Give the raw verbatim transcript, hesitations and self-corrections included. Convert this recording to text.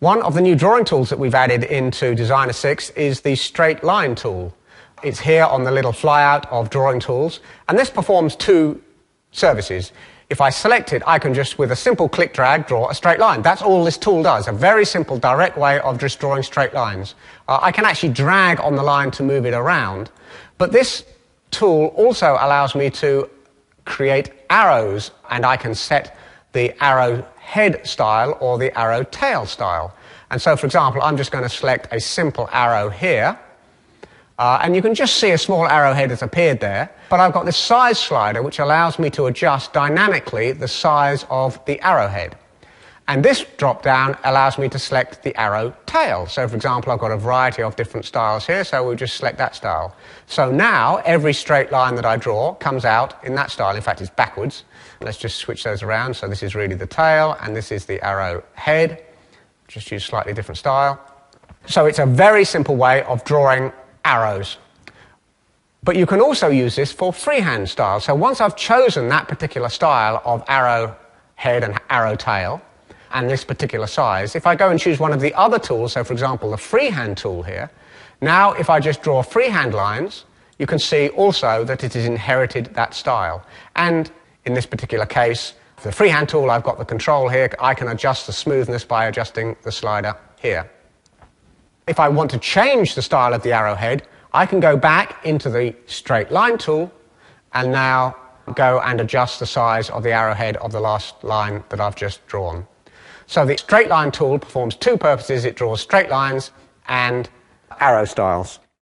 One of the new drawing tools that we've added into Designer six is the straight line tool. It's here on the little flyout of drawing tools, and this performs two services. If I select it, I can just, with a simple click drag, draw a straight line. That's all this tool does, a very simple, direct way of just drawing straight lines. Uh, I can actually drag on the line to move it around, but this tool also allows me to create arrows, and I can set the arrow head style or the arrow tail style. And so, for example, I'm just going to select a simple arrow here, Uh, and you can just see a small arrowhead has appeared there, but I've got this size slider which allows me to adjust dynamically the size of the arrowhead. And this drop-down allows me to select the arrow tail. So, for example, I've got a variety of different styles here, so we'll just select that style. So now, every straight line that I draw comes out in that style. In fact, it's backwards. Let's just switch those around. So this is really the tail, and this is the arrow head. Just use slightly different style. So it's a very simple way of drawing arrows. But you can also use this for freehand style. So once I've chosen that particular style of arrow head and arrow tail and this particular size, if I go and choose one of the other tools, so for example the freehand tool here, now if I just draw freehand lines, you can see also that it has inherited that style. And in this particular case, the freehand tool, I've got the control here, I can adjust the smoothness by adjusting the slider here. If I want to change the style of the arrowhead, I can go back into the straight line tool and now go and adjust the size of the arrowhead of the last line that I've just drawn. So the straight line tool performs two purposes. It draws straight lines and arrow styles.